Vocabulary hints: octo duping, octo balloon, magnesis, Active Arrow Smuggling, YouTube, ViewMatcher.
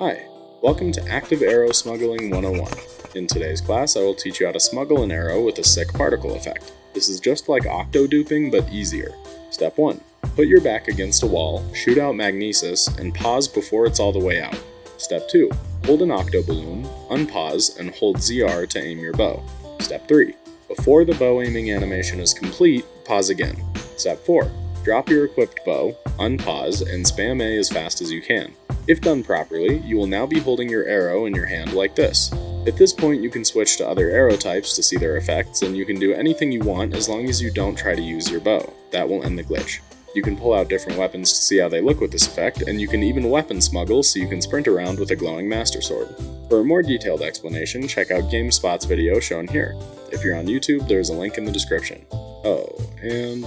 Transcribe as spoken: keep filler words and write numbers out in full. Hi, welcome to Active Arrow Smuggling one oh one. In today's class, I will teach you how to smuggle an arrow with a sick particle effect. This is just like octo duping, but easier. Step one. Put your back against a wall, shoot out magnesis, and pause before it's all the way out. Step two. Hold an octo balloon, unpause, and hold Z R to aim your bow. Step three. Before the bow aiming animation is complete, pause again. Step four. Drop your equipped bow, unpause, and spam A as fast as you can. If done properly, you will now be holding your arrow in your hand like this. At this point, you can switch to other arrow types to see their effects, and you can do anything you want as long as you don't try to use your bow. That will end the glitch. You can pull out different weapons to see how they look with this effect, and you can even weapon smuggle so you can sprint around with a glowing master sword. For a more detailed explanation, check out GameSpot's video shown here. If you're on YouTube, there's a link in the description. Oh, and...